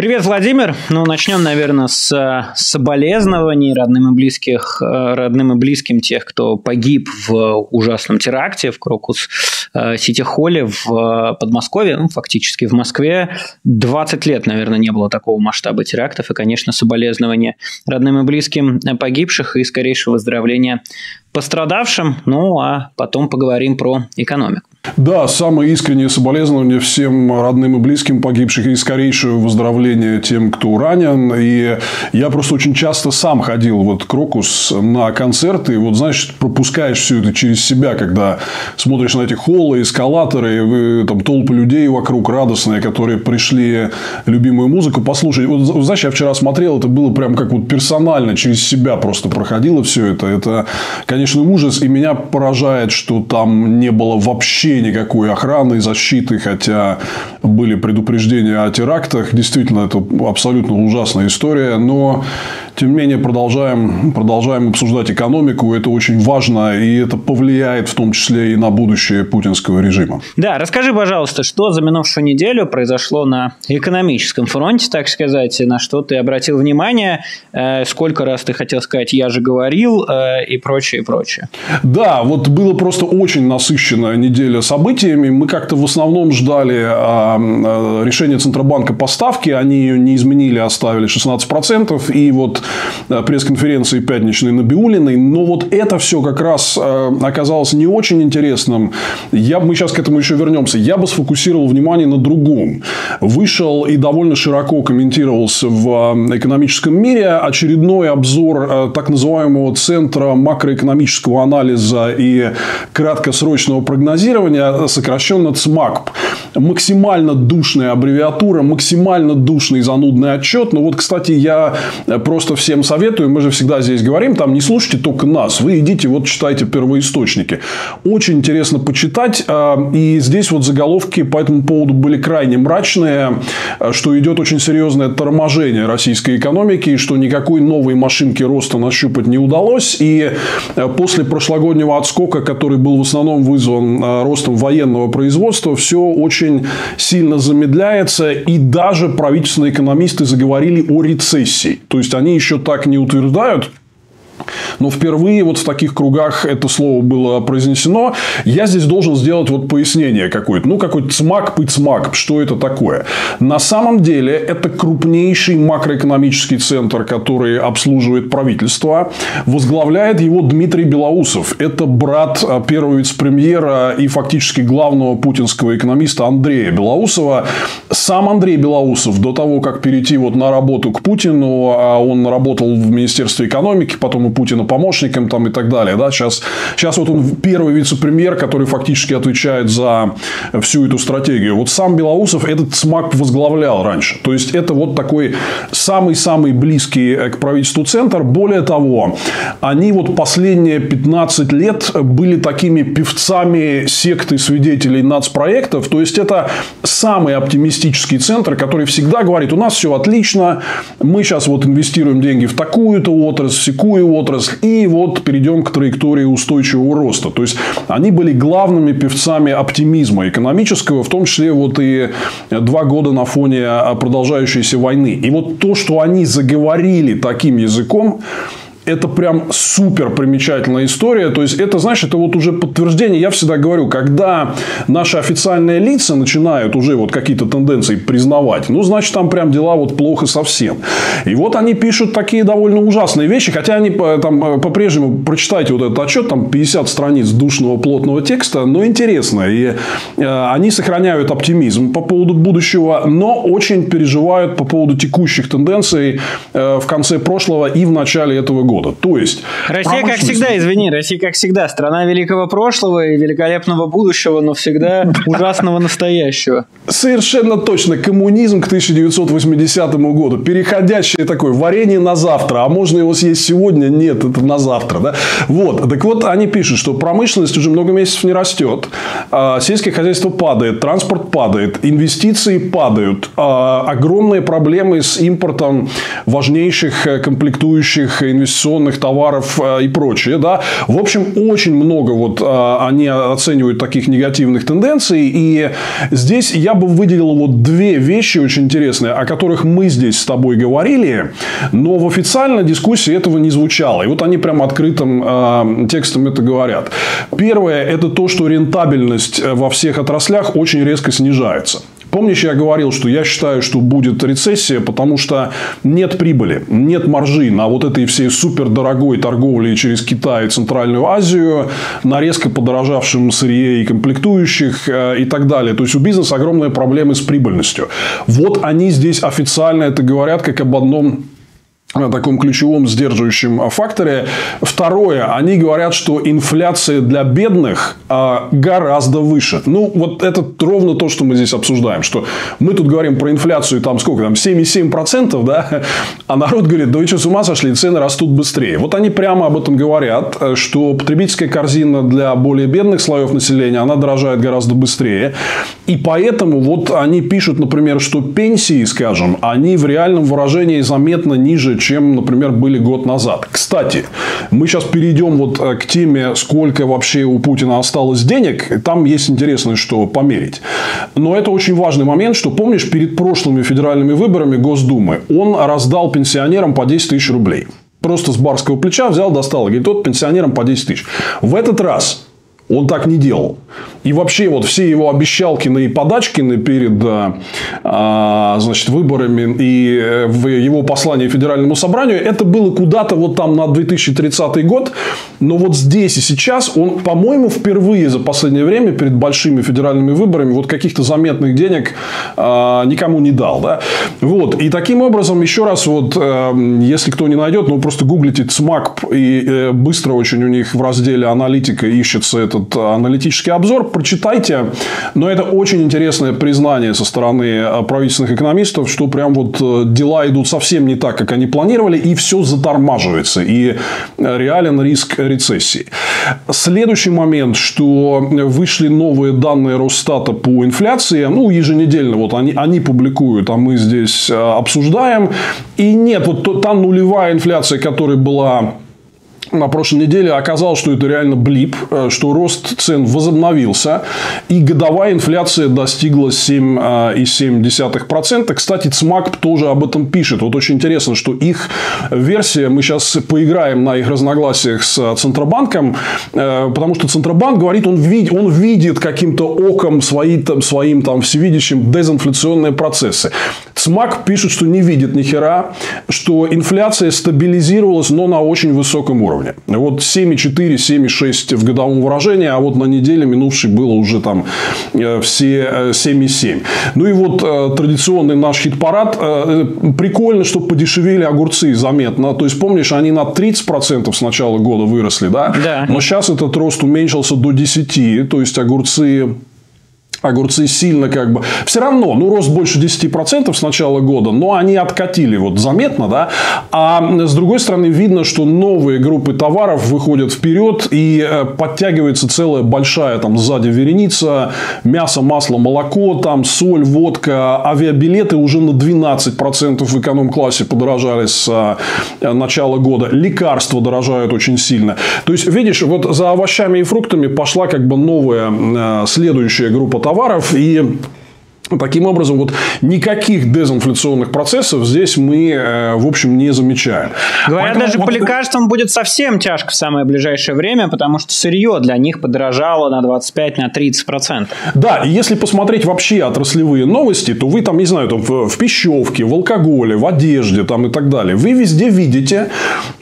Привет, Владимир. Ну, начнем, наверное, с соболезнований родным и близким тех, кто погиб в ужасном теракте в Крокус-Сити-Холле в Подмосковье, ну, фактически в Москве. 20 лет, наверное, не было такого масштаба терактов. И, конечно, соболезнования родным и близким погибших и скорейшего выздоровления пострадавшим. Ну, а потом поговорим про экономику. Да, самые искренние соболезнования всем родным и близким погибших и скорейшее выздоровление тем, кто ранен. И я просто очень часто сам ходил в этот Крокус на концерты. И вот, знаешь, пропускаешь все это через себя, когда смотришь на эти холлы, эскалаторы, там толпы людей вокруг радостные, которые пришли любимую музыку послушать. Вот, знаешь, я вчера смотрел, это было прям как вот персонально, через себя просто проходило все это. Это, конечно, ужас. И меня поражает, что там не было вообще никакой охраны и защиты, хотя были предупреждения о терактах. Действительно, это абсолютно ужасная история. Но, тем не менее, продолжаем обсуждать экономику. Это очень важно. И это повлияет, в том числе, и на будущее путинского режима. Да, расскажи, пожалуйста, что за минувшую неделю произошло на экономическом фронте, так сказать, на что ты обратил внимание, сколько раз ты хотел сказать «я же говорил» и прочее, прочее. Да, вот было просто очень насыщенная неделя событиями. Мы как-то в основном ждали решения Центробанка по ставке. Они ее не изменили, оставили 16%. И вот пресс-конференции пятничной Набиуллиной. Но вот это все как раз оказалось не очень интересным. Мы сейчас к этому еще вернемся. Я бы сфокусировал внимание на другом. Вышел и довольно широко комментировался в экономическом мире очередной обзор так называемого Центра макроэкономического анализа и краткосрочного прогнозирования, сокращенно ЦМАКП. Максимально душная аббревиатура, максимально душный и занудный отчет. Но вот, кстати, я просто всем советую, мы же всегда здесь говорим, там не слушайте только нас, вы идите, вот читайте первоисточники. Очень интересно почитать. И здесь вот заголовки по этому поводу были крайне мрачные, что идет очень серьезное торможение российской экономики, и что никакой новой машинки роста нащупать не удалось. И после прошлогоднего отскока, который был в основном вызван ростом военного производства, все очень сильно замедляется. И даже правительственные экономисты заговорили о рецессии. То есть, они еще так не утверждают. Но впервые вот в таких кругах это слово было произнесено. Я здесь должен сделать вот пояснение какое-то. Ну, какой-то ЦМАКП. Что это такое? На самом деле, это крупнейший макроэкономический центр, который обслуживает правительство. Возглавляет его Дмитрий Белоусов. Это брат первого вице-премьера и фактически главного путинского экономиста Андрея Белоусова. Сам Андрей Белоусов до того, как перейти вот на работу к Путину, он работал в Министерстве экономики, потом у Путина помощником там, и так далее. Да? Сейчас вот он первый вице-премьер, который фактически отвечает за всю эту стратегию. Вот сам Белоусов этот ЦМАКП возглавлял раньше. То есть, это вот такой самый-самый близкий к правительству центр. Более того, они вот последние 15 лет были такими певцами секты свидетелей нацпроектов. То есть, это самый оптимистический центр, который всегда говорит, у нас все отлично, мы сейчас вот инвестируем деньги в такую-то отрасль, в секую отрасль, и вот перейдем к траектории устойчивого роста. То есть, они были главными певцами оптимизма экономического, в том числе вот и 2 года на фоне продолжающейся войны. И вот то, что они заговорили таким языком, это прям супер примечательная история. То есть, это, знаешь, это вот уже подтверждение. Я всегда говорю, когда наши официальные лица начинают уже вот какие-то тенденции признавать, ну, значит, там прям дела вот плохо совсем. И вот они пишут такие довольно ужасные вещи. Хотя они там по-прежнему, прочитайте вот этот отчет, там 50 страниц душного плотного текста, но интересно. И они сохраняют оптимизм по поводу будущего, но очень переживают по поводу текущих тенденций в конце прошлого и в начале этого года. То есть, Россия, как всегда, извини, Россия, как всегда, страна великого прошлого и великолепного будущего, но всегда ужасного настоящего. Совершенно точно. Коммунизм к 1980 году. Переходящее такое варенье на завтра. А можно его съесть сегодня? Нет, это на завтра. Да? Вот. Так вот, они пишут, что промышленность уже много месяцев не растет. Сельское хозяйство падает. Транспорт падает. Инвестиции падают. Огромные проблемы с импортом важнейших комплектующих инвестиционных инвестиционных товаров и прочее. Да? В общем, очень много вот они оценивают таких негативных тенденций. И здесь я бы выделил вот две вещи очень интересные, о которых мы здесь с тобой говорили, но в официальной дискуссии этого не звучало. И вот они прям открытым текстом это говорят. Первое, это то, что рентабельность во всех отраслях очень резко снижается. Помнишь, я говорил, что я считаю, что будет рецессия, потому что нет прибыли, нет маржи на вот этой всей супердорогой торговле через Китай и Центральную Азию, на резко подорожавшем сырье и комплектующих и так далее. То есть, у бизнеса огромные проблемы с прибыльностью. Вот они здесь официально это говорят как об одном таком ключевом сдерживающем факторе. Второе, они говорят, что инфляция для бедных гораздо выше. Ну, вот это ровно то, что мы здесь обсуждаем. Что мы тут говорим про инфляцию, там сколько там, 7,7%, да? А народ говорит, да вы что, с ума сошли, цены растут быстрее. Вот они прямо об этом говорят, что потребительская корзина для более бедных слоев населения, она дорожает гораздо быстрее. И поэтому вот они пишут, например, что пенсии, скажем, они в реальном выражении заметно ниже, чем, например, были год назад. Кстати, мы сейчас перейдем вот к теме, сколько вообще у Путина осталось денег. Там есть интересное, что померить. Но это очень важный момент, что, помнишь, перед прошлыми федеральными выборами Госдумы он раздал пенсионерам по 10 тысяч рублей. Просто с барского плеча взял, достал. Говорит, вот пенсионерам по 10 тысяч. В этот раз он так не делал. И вообще, вот все его обещалкины и подачкины перед значит, выборами и в его послании Федеральному собранию, это было куда-то вот там на 2030 год. Но вот здесь и сейчас он, по-моему, впервые за последнее время перед большими федеральными выборами вот каких-то заметных денег никому не дал. Да? Вот. И таким образом, еще раз, вот, если кто не найдет, ну, просто гуглите ЦМАКП, и быстро очень у них в разделе аналитика ищется этот аналитический обзор. Прочитайте, но это очень интересное признание со стороны правительственных экономистов, что прям вот дела идут совсем не так, как они планировали, и все затормаживается, и реален риск рецессии. Следующий момент, что вышли новые данные Росстата по инфляции, ну еженедельно вот они публикуют, а мы здесь обсуждаем, и нет, вот та нулевая инфляция, которая была на прошлой неделе, оказалось, что это реально блип, что рост цен возобновился, и годовая инфляция достигла 7,7%. Кстати, ЦМАКП тоже об этом пишет. Вот очень интересно, что их версия, мы сейчас поиграем на их разногласиях с Центробанком, потому что Центробанк говорит, он видит каким-то оком своим там всевидящим дезинфляционные процессы. ЦМАКП пишет, что не видит ни хера, что инфляция стабилизировалась, но на очень высоком уровне. Вот 7,4, 7,6 в годовом выражении, а вот на неделе минувшей было уже там все 7,7. Ну и вот традиционный наш хит-парад. Прикольно, что подешевели огурцы заметно. То есть, помнишь, они на 30% с начала года выросли, да? Да. Но сейчас этот рост уменьшился до 10%. То есть, огурцы сильно как бы... Все равно, ну, рост больше 10% с начала года, но они откатили вот заметно, да. А с другой стороны, видно, что новые группы товаров выходят вперед и подтягивается целая большая там сзади вереница. Мясо, масло, молоко, там соль, водка, авиабилеты уже на 12% в эконом-классе подорожали с начала года. Лекарства дорожают очень сильно. То есть, видишь, вот за овощами и фруктами пошла как бы новая, следующая группа товаров, и таким образом вот никаких дезинфляционных процессов здесь мы, в общем, не замечаем. Говорят, поэтому даже вот по лекарствам будет совсем тяжко в самое ближайшее время, потому что сырье для них подорожало на 25-30%. Да, и если посмотреть вообще отраслевые новости, то вы там, не знаю, там в пищевке, в алкоголе, в одежде там и так далее, вы везде видите,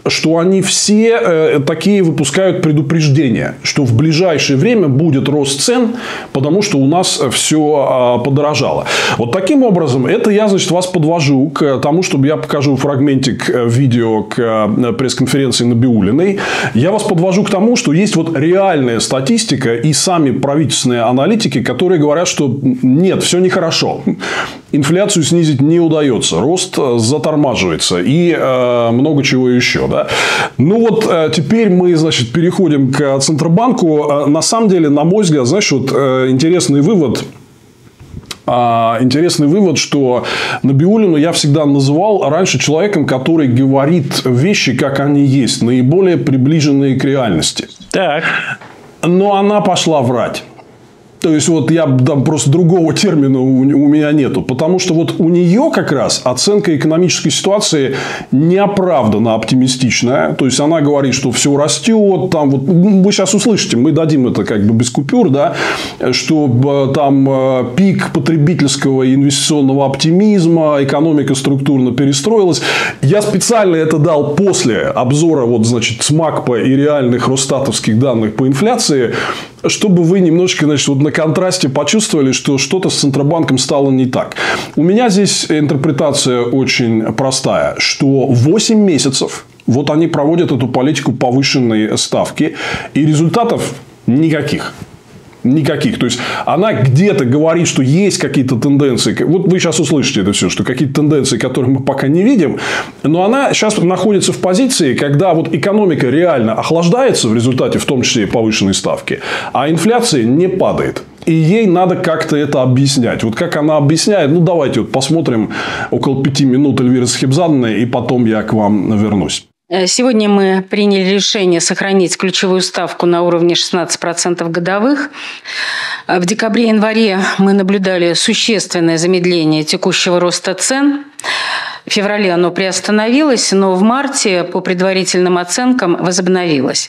что они все такие выпускают предупреждения, что в ближайшее время будет рост цен, потому что у нас все подорожало. Вот таким образом, это я, значит, вас подвожу к тому, чтобы я покажу фрагментик видео к пресс-конференции Набиуллиной. Я вас подвожу к тому, что есть вот реальная статистика и сами правительственные аналитики, которые говорят, что нет, все нехорошо. Инфляцию снизить не удается, рост затормаживается и много чего еще. Да? Ну вот теперь мы, значит, переходим к Центробанку. На самом деле, на мой взгляд, знаешь, вот интересный вывод. интересный вывод, что Набиуллину я всегда называл раньше человеком, который говорит вещи, как они есть, наиболее приближенные к реальности. Так. Но она пошла врать. То есть, вот я там просто другого термина у меня нету. Потому что вот у нее как раз оценка экономической ситуации неоправданно оптимистичная. То есть, она говорит, что все растет. Там вот, вы сейчас услышите, мы дадим это как бы без купюр, да, что там пик потребительского и инвестиционного оптимизма, экономика структурно перестроилась. Я специально это дал после обзора вот, значит, ЦМАКП и реальных росстатовских данных по инфляции, чтобы вы немножечко, значит, вот на контрасте почувствовали, что что-то с Центробанком стало не так. У меня здесь интерпретация очень простая, что 8 месяцев вот они проводят эту политику повышенной ставки, и результатов никаких. Никаких. То есть, она где-то говорит, что есть какие-то тенденции. Вот вы сейчас услышите это все, что какие-то тенденции, которые мы пока не видим. Но она сейчас находится в позиции, когда вот экономика реально охлаждается в результате, в том числе и повышенной ставки, а инфляция не падает. И ей надо как-то это объяснять. Вот как она объясняет, ну, давайте вот посмотрим около 5 минут Эльвиры Схибзадовны, и потом я к вам вернусь. Сегодня мы приняли решение сохранить ключевую ставку на уровне 16% годовых. В декабре-январе мы наблюдали существенное замедление текущего роста цен. В феврале оно приостановилось, но в марте, по предварительным оценкам, возобновилось.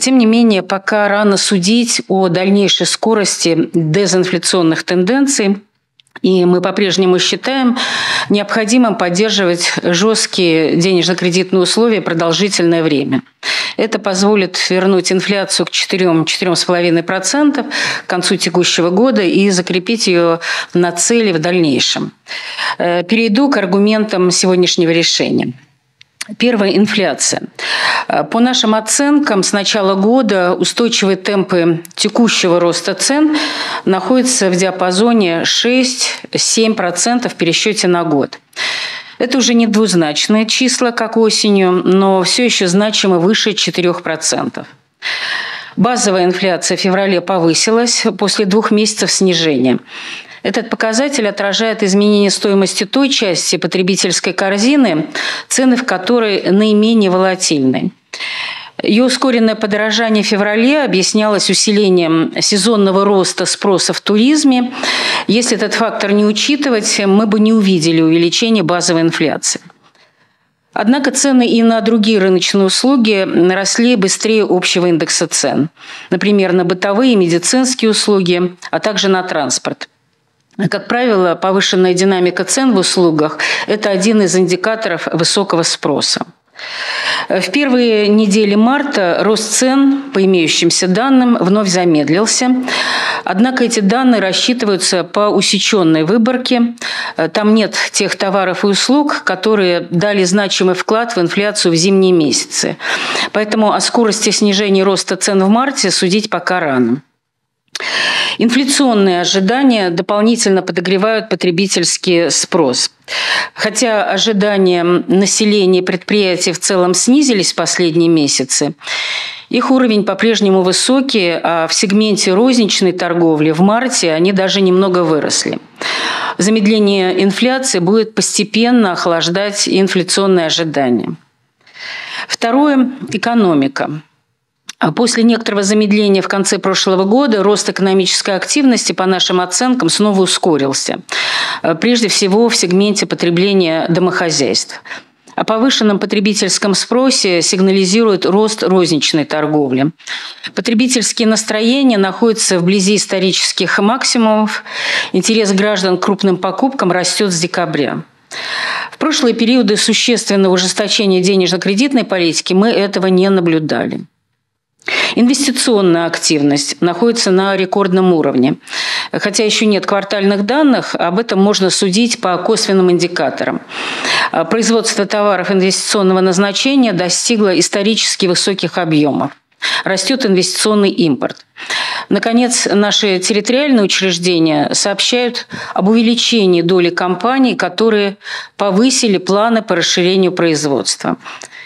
Тем не менее, пока рано судить о дальнейшей скорости дезинфляционных тенденций. И мы по-прежнему считаем необходимым поддерживать жесткие денежно-кредитные условия продолжительное время. Это позволит вернуть инфляцию к 4-4,5% к концу текущего года и закрепить ее на цели в дальнейшем. Перейду к аргументам сегодняшнего решения. Первое – инфляция. По нашим оценкам, с начала года устойчивые темпы текущего роста цен находятся в диапазоне 6-7% в пересчете на год. Это уже не двузначные числа, как осенью, но все еще значимо выше 4%. Базовая инфляция в феврале повысилась после 2 месяцев снижения. Этот показатель отражает изменение стоимости той части потребительской корзины, цены в которой наименее волатильны. Ее ускоренное подорожание в феврале объяснялось усилением сезонного роста спроса в туризме. Если этот фактор не учитывать, мы бы не увидели увеличение базовой инфляции. Однако цены и на другие рыночные услуги росли быстрее общего индекса цен. Например, на бытовые и медицинские услуги, а также на транспорт. Как правило, повышенная динамика цен в услугах – это один из индикаторов высокого спроса. В первые недели марта рост цен, по имеющимся данным, вновь замедлился. Однако эти данные рассчитываются по усеченной выборке. Там нет тех товаров и услуг, которые дали значимый вклад в инфляцию в зимние месяцы. Поэтому о скорости снижения роста цен в марте судить пока рано. Инфляционные ожидания дополнительно подогревают потребительский спрос. Хотя ожидания населения и предприятий в целом снизились в последние месяцы, их уровень по-прежнему высокий, а в сегменте розничной торговли в марте они даже немного выросли. Замедление инфляции будет постепенно охлаждать инфляционные ожидания. Второе – экономика. После некоторого замедления в конце прошлого года рост экономической активности, по нашим оценкам, снова ускорился. Прежде всего в сегменте потребления домохозяйств. О повышенном потребительском спросе сигнализирует рост розничной торговли. Потребительские настроения находятся вблизи исторических максимумов. Интерес граждан к крупным покупкам растет с декабря. В прошлые периоды существенного ужесточения денежно-кредитной политики мы этого не наблюдали. Инвестиционная активность находится на рекордном уровне. Хотя еще нет квартальных данных, об этом можно судить по косвенным индикаторам. Производство товаров инвестиционного назначения достигло исторически высоких объемов. Растет инвестиционный импорт. Наконец, наши территориальные учреждения сообщают об увеличении доли компаний, которые повысили планы по расширению производства.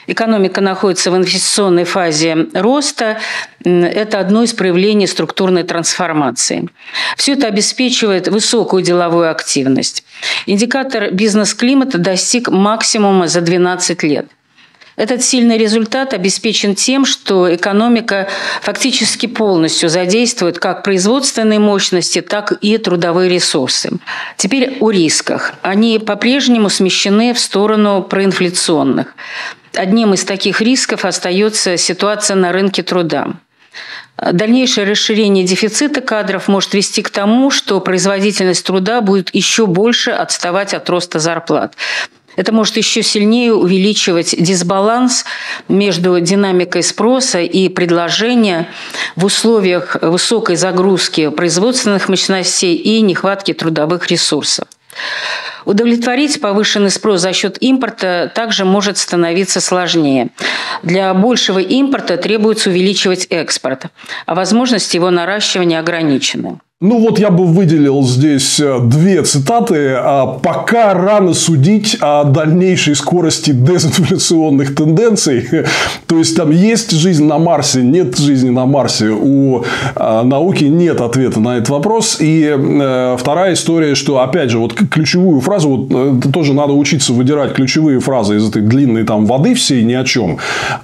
Экономика находится в инвестиционной фазе роста. Это одно из проявлений структурной трансформации. Все это обеспечивает высокую деловую активность. Индикатор бизнес-климата достиг максимума за 12 лет. Этот сильный результат обеспечен тем, что экономика фактически полностью задействует как производственные мощности, так и трудовые ресурсы. Теперь о рисках. Они по-прежнему смещены в сторону проинфляционных. Одним из таких рисков остается ситуация на рынке труда. Дальнейшее расширение дефицита кадров может вести к тому, что производительность труда будет еще больше отставать от роста зарплат. Это может еще сильнее увеличивать дисбаланс между динамикой спроса и предложения в условиях высокой загрузки производственных мощностей и нехватки трудовых ресурсов. Удовлетворить повышенный спрос за счет импорта также может становиться сложнее. Для большего импорта требуется увеличивать экспорт, а возможности его наращивания ограничены. Ну вот я бы выделил здесь две цитаты. «Пока рано судить о дальнейшей скорости дезинфляционных тенденций». То есть, там есть жизнь на Марсе, нет жизни на Марсе. У науки нет ответа на этот вопрос. И вторая история, что, опять же, вот ключевую фразу, вот, тоже надо учиться выдирать ключевые фразы из этой длинной там воды всей ни о чем.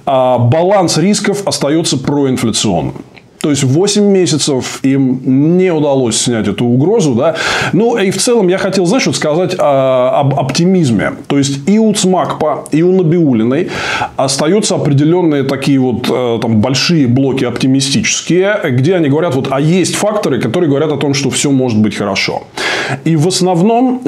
Баланс рисков остается проинфляционным. То есть, 8 месяцев им не удалось снять эту угрозу. Да? Ну, и в целом я хотел, знаешь, вот сказать об оптимизме. То есть, и у ЦМАКПа, и у Набиуллиной остаются определенные такие вот там, большие блоки оптимистические, где они говорят, вот, а есть факторы, которые говорят о том, что все может быть хорошо. И в основном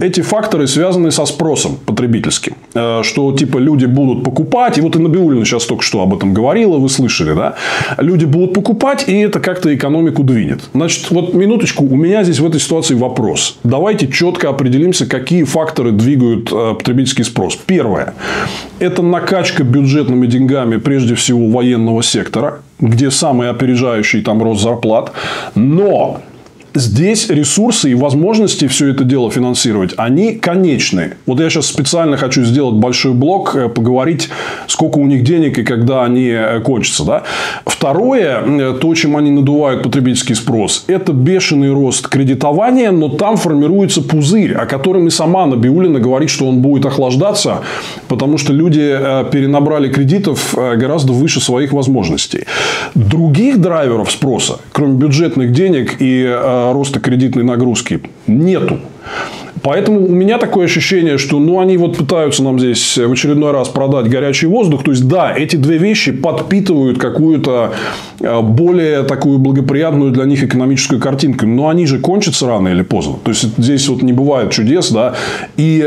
эти факторы связаны со спросом потребительским. Что, типа, люди будут покупать. И вот и Набиуллина сейчас только что об этом говорила, вы слышали, да? Люди будут покупать, и это как-то экономику двинет. Значит, вот минуточку, у меня здесь в этой ситуации вопрос. Давайте четко определимся, какие факторы двигают потребительский спрос. Первое. Это накачка бюджетными деньгами, прежде всего, военного сектора, где самый опережающий там рост зарплат. Но здесь ресурсы и возможности все это дело финансировать, они конечны. Вот я сейчас специально хочу сделать большой блок, поговорить, сколько у них денег и когда они кончатся. Да? Второе, то, чем они надувают потребительский спрос, это бешеный рост кредитования, но там формируется пузырь, о котором и сама Набиуллина говорит, что он будет охлаждаться, потому что люди перенабрали кредитов гораздо выше своих возможностей. Других драйверов спроса, кроме бюджетных денег и роста кредитной нагрузки, нету. Поэтому у меня такое ощущение, что ну, они вот пытаются нам здесь в очередной раз продать горячий воздух. То есть, да, эти две вещи подпитывают какую-то более такую благоприятную для них экономическую картинку. Но они же кончатся рано или поздно. То есть, здесь вот не бывает чудес. Да? И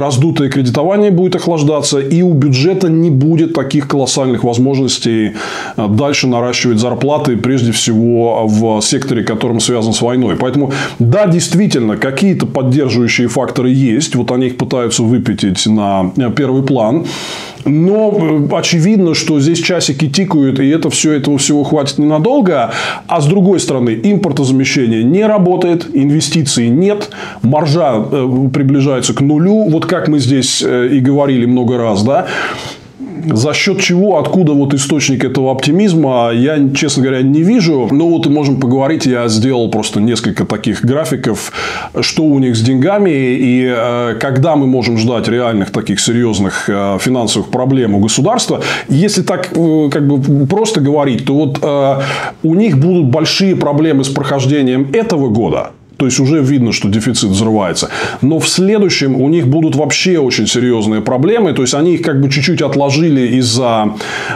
раздутое кредитование будет охлаждаться. И у бюджета не будет таких колоссальных возможностей дальше наращивать зарплаты. Прежде всего, в секторе, которым связан с войной. Поэтому, да, действительно, какие-то поддержки факторы есть. Вот они их пытаются выпятить на первый план. Но очевидно, что здесь часики тикают, и этого всего хватит ненадолго. А с другой стороны, импортозамещение не работает, инвестиций нет, маржа приближается к нулю. Вот как мы здесь и говорили много раз, да? За счет чего, откуда вот источник этого оптимизма, я, честно говоря, не вижу. Но вот можем поговорить. Я сделал просто несколько таких графиков, что у них с деньгами. И когда мы можем ждать реальных таких серьезных финансовых проблем у государства. Если так как бы просто говорить, то вот у них будут большие проблемы с прохождением этого года. То есть, уже видно, что дефицит взрывается. Но в следующем у них будут вообще очень серьезные проблемы. То есть, они их как бы чуть-чуть отложили из-за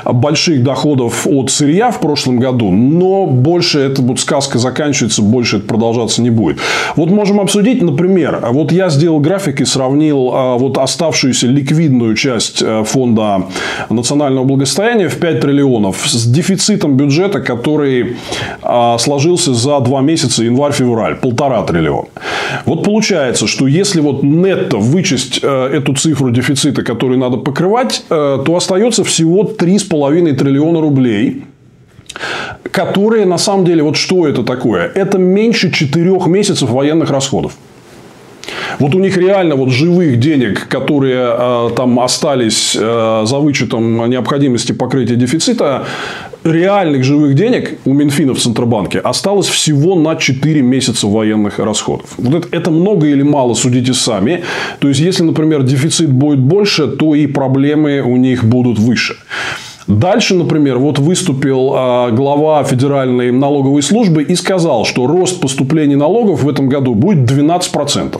больших доходов от сырья в прошлом году. Но больше эта вот сказка заканчивается, больше это продолжаться не будет. Вот можем обсудить, например, вот я сделал график и сравнил вот оставшуюся ликвидную часть фонда национального благосостояния в 5 триллионов с дефицитом бюджета, который сложился за 2 месяца, январь-февраль. 1,5 триллиона. Вот получается, что если вот нетто вычесть эту цифру дефицита, которую надо покрывать, то остается всего 3,5 триллиона рублей. Которые, на самом деле, вот что это такое? Это меньше 4 месяцев военных расходов. Вот у них реально вот живых денег, которые там остались за вычетом необходимости покрытия дефицита, реальных живых денег у Минфина в Центробанке осталось всего на 4 месяца военных расходов. Вот это много или мало, судите сами. То есть, если, например, дефицит будет больше, то и проблемы у них будут выше. Дальше, например, вот выступил глава Федеральной налоговой службы и сказал, что рост поступлений налогов в этом году будет 12%.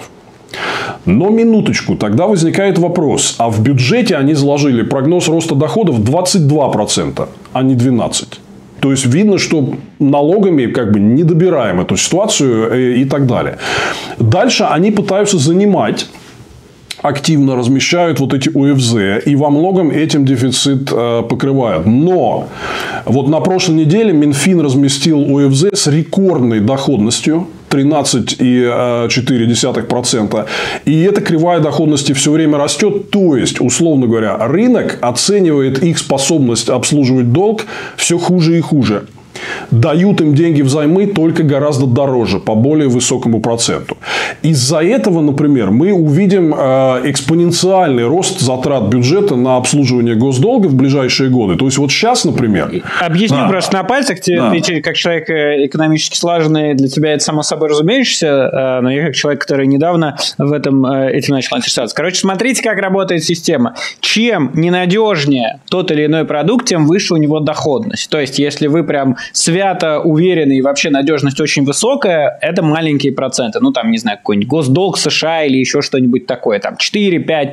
Но минуточку, тогда возникает вопрос. А в бюджете они заложили прогноз роста доходов 22%, а не 12%. То есть, видно, что налогами как бы не добираем эту ситуацию и так далее. Дальше они пытаются занимать... активно размещают вот эти ОФЗ. И во многом этим дефицит покрывают. Но вот на прошлой неделе Минфин разместил ОФЗ с рекордной доходностью. 13,4%. И эта кривая доходности все время растет. То есть, условно говоря, рынок оценивает их способность обслуживать долг все хуже и хуже. Дают им деньги взаймы, только гораздо дороже, по более высокому проценту. Из-за этого, например, мы увидим экспоненциальный рост затрат бюджета на обслуживание госдолга в ближайшие годы. То есть, вот сейчас, например... Объясню просто на пальцах. Ты, как человек экономически слаженный, для тебя это само собой разумеющееся, но я как человек, который недавно в этом, этим начал интересоваться. Короче, смотрите, как работает система. Чем ненадежнее тот или иной продукт, тем выше у него доходность. То есть, если вы прям... свято уверены и вообще надежность очень высокая, это маленькие проценты. Ну, там, не знаю, какой-нибудь госдолг США или еще что-нибудь такое. Там 4-5%.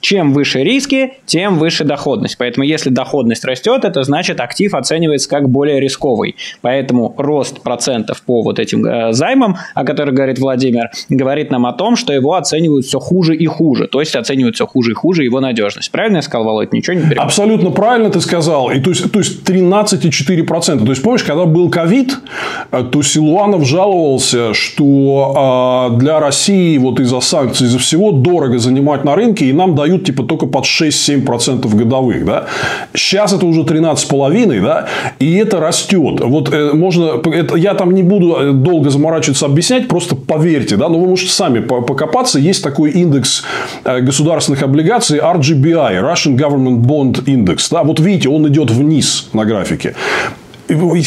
Чем выше риски, тем выше доходность. Поэтому, если доходность растет, это значит, актив оценивается как более рисковый. Поэтому рост процентов по вот этим займам, о которых говорит Владимир, говорит нам о том, что его оценивают все хуже и хуже. То есть, оценивают все хуже и хуже его надежность. Правильно я сказал, Володь? Ничего не берем. Абсолютно правильно ты сказал. И, то есть 13,4%. То есть, помнишь, когда был ковид, то Силуанов жаловался, что для России вот из-за санкций, из-за всего дорого занимать на рынке, и нам дают типа только под 6-7% годовых. Да? Сейчас это уже 13,5%, да? И это растет. Вот можно, я там не буду долго заморачиваться, объяснять, просто поверьте. Да? Но вы можете сами покопаться. Есть такой индекс государственных облигаций RGBI, Russian Government Bond Index. Да? Вот видите, он идет вниз на графике.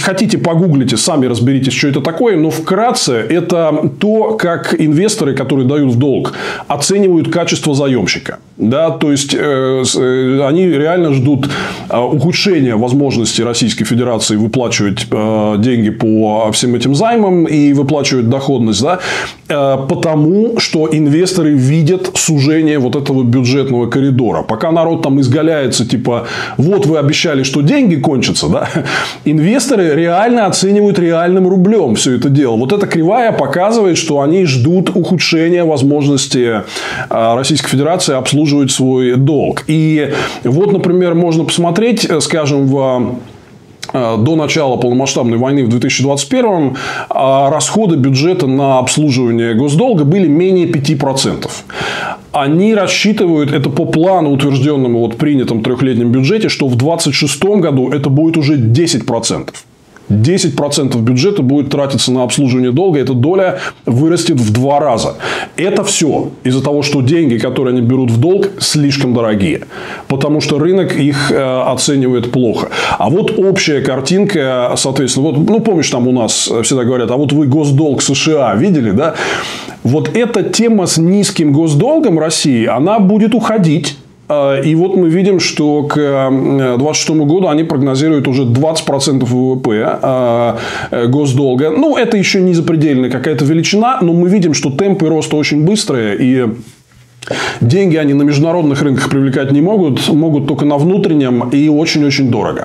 Хотите, погуглите, сами разберитесь, что это такое. Но вкратце, это то, как инвесторы, которые дают в долг, оценивают качество заемщика. Да? То есть, они реально ждут ухудшения возможности Российской Федерации выплачивать деньги по всем этим займам и выплачивать доходность. Да? Потому, что инвесторы видят сужение вот этого бюджетного коридора. Пока народ там изгаляется, типа, вот вы обещали, что деньги кончатся, да? Инвесторы реально оценивают реальным рублем все это дело. Вот эта кривая показывает, что они ждут ухудшения возможности Российской Федерации обслуживать свой долг. И вот, например, можно посмотреть, скажем, до начала полномасштабной войны в 2021 расходы бюджета на обслуживание госдолга были менее 5%. Они рассчитывают, это по плану, утвержденному вот принятом трехлетнем бюджете, что в 2026 году это будет уже 10%. 10% бюджета будет тратиться на обслуживание долга. Эта доля вырастет в 2 раза. Это все из-за того, что деньги, которые они берут в долг, слишком дорогие. Потому, что рынок их оценивает плохо. А вот общая картинка, соответственно. Вот, ну, помнишь, там у нас всегда говорят, а вот вы госдолг США видели, да? Вот эта тема с низким госдолгом России, она будет уходить. И вот мы видим, что к 2026 году они прогнозируют уже 20% ВВП госдолга. Ну, это еще не запредельная какая-то величина, но мы видим, что темпы роста очень быстрые. И деньги они на международных рынках привлекать не могут. Могут только на внутреннем и очень-очень дорого.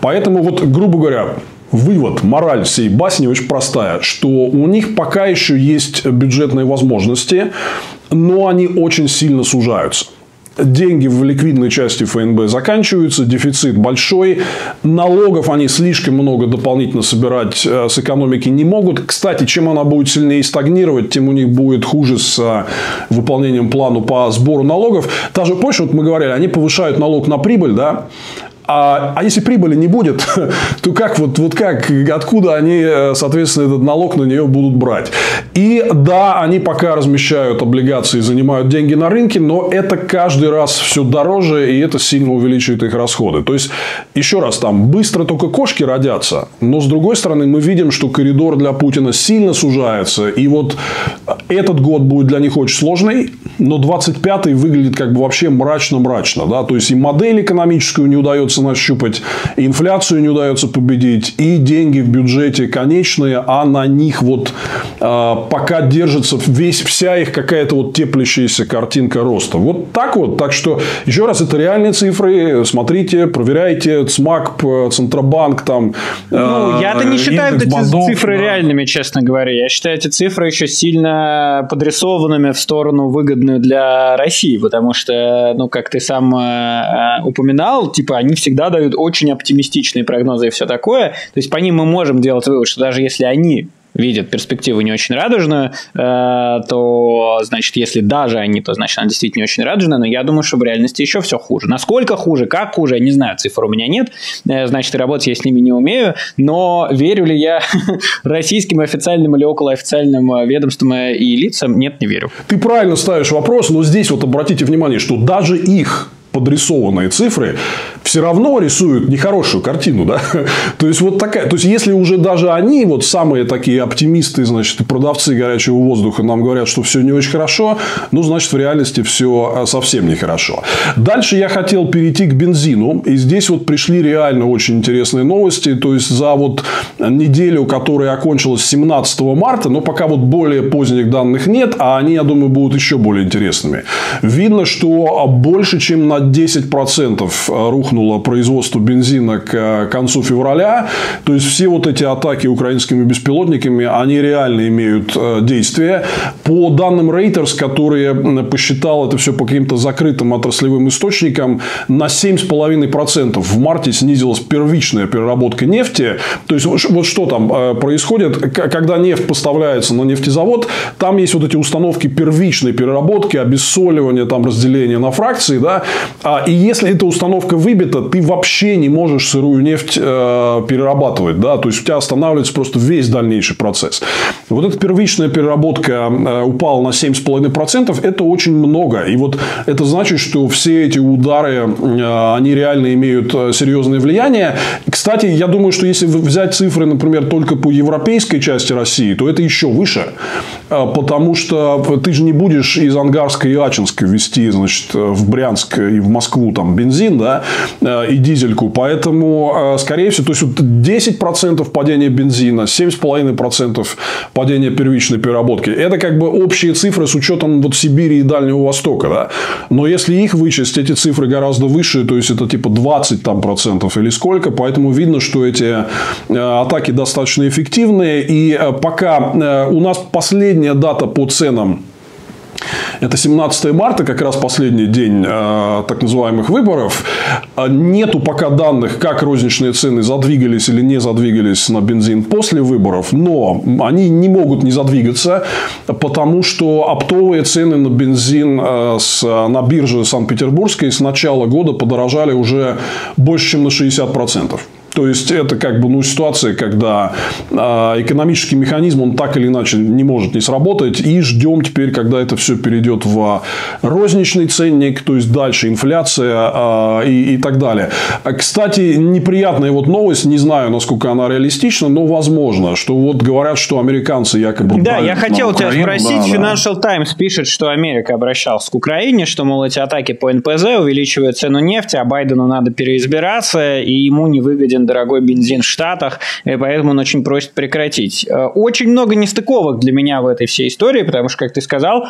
Поэтому, вот, грубо говоря... Вывод, мораль всей басни очень простая, что у них пока еще есть бюджетные возможности, но они очень сильно сужаются. Деньги в ликвидной части ФНБ заканчиваются, дефицит большой, налогов они слишком много дополнительно собирать с экономики не могут. Кстати, чем она будет сильнее стагнировать, тем у них будет хуже с выполнением плана по сбору налогов. Та же, помнишь, вот мы говорили, они повышают налог на прибыль, да? А если прибыли не будет, то как, откуда они, соответственно, этот налог на нее будут брать? И да, они пока размещают облигации, занимают деньги на рынке, но это каждый раз все дороже, и это сильно увеличивает их расходы. То есть, еще раз, там быстро только кошки родятся, но с другой стороны мы видим, что коридор для Путина сильно сужается. И вот этот год будет для них очень сложный, но 25-й выглядит как бы вообще мрачно-мрачно. Да? То есть, и модель экономическую не удается нащупать, инфляцию не удается победить, и деньги в бюджете конечные, а на них пока держится вся их какая-то теплящаяся картинка роста. Так что, еще раз, это реальные цифры, смотрите, проверяйте, ЦМАКП, Центробанк, там. Я-то не считаю эти цифры реальными, честно говоря. Я считаю эти цифры еще сильно подрисованными в сторону выгодную для России, потому что, как ты сам упоминал, они всегда дают очень оптимистичные прогнозы и все такое. То есть, по ним мы можем делать вывод, что даже если они видят перспективу не очень радужную, то, значит, если даже они, то, значит, она действительно не очень радужная, но я думаю, что в реальности еще все хуже. Насколько хуже, как хуже, я не знаю, цифр у меня нет, значит, и работать я с ними не умею, но верю ли я российским официальным или околоофициальным ведомствам и лицам? Нет, не верю. Ты правильно ставишь вопрос, но здесь обратите внимание, что даже их подрисованные цифры все равно рисуют нехорошую картину, да? То есть, такая. То есть, если уже даже они, самые такие оптимисты, значит, продавцы горячего воздуха нам говорят, что все не очень хорошо, значит, в реальности все совсем нехорошо. Дальше я хотел перейти к бензину. И здесь пришли реально очень интересные новости. То есть, за неделю, которая окончилась 17 марта, но пока более поздних данных нет, а они, я думаю, будут еще более интересными. Видно, что больше, чем на 10% рухнуло производство бензина к концу февраля. То есть, все эти атаки украинскими беспилотниками, они реально имеют действие. По данным Reuters, который посчитал это все по каким-то закрытым отраслевым источникам, на 7,5% в марте снизилась первичная переработка нефти. То есть, что там происходит, когда нефть поставляется на нефтезавод, там есть эти установки первичной переработки, обессоливания, там разделения на фракции, да. И если эта установка выбита, ты вообще не можешь сырую нефть перерабатывать. Да? То есть, у тебя останавливается просто весь дальнейший процесс. Эта первичная переработка упала на 7,5%. Это очень много. И это значит, что все эти удары, они реально имеют серьезное влияние. Кстати, я думаю, что если взять цифры, например, только по европейской части России, то это еще выше. Потому что ты же не будешь из Ангарска и Ачинска везти, значит, в Брянск и в Москву там бензин, да, и дизельку. Поэтому, скорее всего, то есть, 10% падения бензина, 7,5% падения первичной переработки. Это как бы общие цифры с учетом Сибири и Дальнего Востока. Да? Но если их вычесть, эти цифры гораздо выше. То есть, это типа 20% или сколько. Поэтому видно, что эти атаки достаточно эффективные. И пока у нас последняя дата по ценам — это 17 марта, как раз последний день так называемых выборов. Нету пока данных, как розничные цены задвигались или не задвигались на бензин после выборов. Но они не могут не задвигаться, потому что оптовые цены на бензин на бирже Санкт-Петербургской с начала года подорожали уже больше, чем на 60%. То есть, это как бы ситуация, когда экономический механизм, он так или иначе не может не сработать. И ждем теперь, когда это все перейдет в розничный ценник. То есть, дальше инфляция и так далее. Кстати, неприятная новость. Не знаю, насколько она реалистична, но возможно, что говорят, что американцы якобы... Да, я хотел тебя спросить. Financial Times пишет, что Америка обращалась к Украине, что, мол, эти атаки по НПЗ увеличивают цену нефти, а Байдену надо переизбираться, и ему не выгоден дорогой бензин в Штатах, и поэтому он очень просит прекратить. Очень много нестыковок для меня в этой всей истории, потому что, как ты сказал,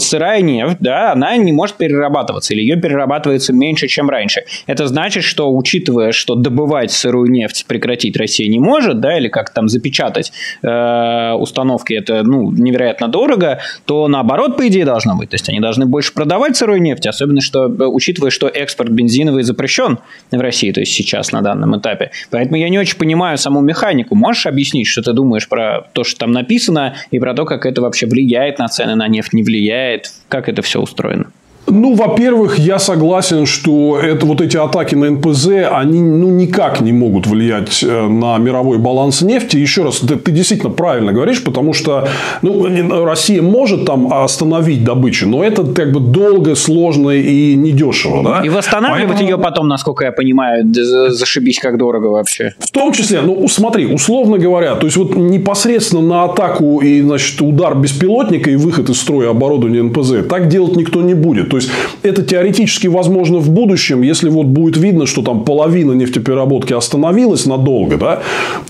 сырая нефть, да, она не может перерабатываться, или ее перерабатывается меньше, чем раньше. Это значит, что, учитывая, что добывать сырую нефть прекратить Россия не может, да, или как там запечатать установки, это, невероятно дорого, то наоборот, по идее, должно быть. То есть, они должны больше продавать сырую нефть, особенно, что, учитывая, что экспорт бензиновый запрещен в России, то есть, сейчас на данном этапе. Поэтому я не очень понимаю саму механику. Можешь объяснить, что ты думаешь про то, что там написано, и про то, как это вообще влияет на цены на нефть, не влияет, как это все устроено? Ну, во-первых, я согласен, что вот эти атаки на НПЗ, они никак не могут влиять на мировой баланс нефти. Еще раз, ты действительно правильно говоришь, потому что Россия может там остановить добычу, но это как бы долго, сложно и недешево. Да? И восстанавливать ее потом, насколько я понимаю, зашибись как дорого вообще. В том числе, смотри, условно говоря, то есть вот непосредственно на атаку и удар беспилотника и выход из строя оборудования НПЗ так делать никто не будет. То есть, это теоретически возможно в будущем, если вот будет видно, что там половина нефтепереработки остановилась надолго. Да?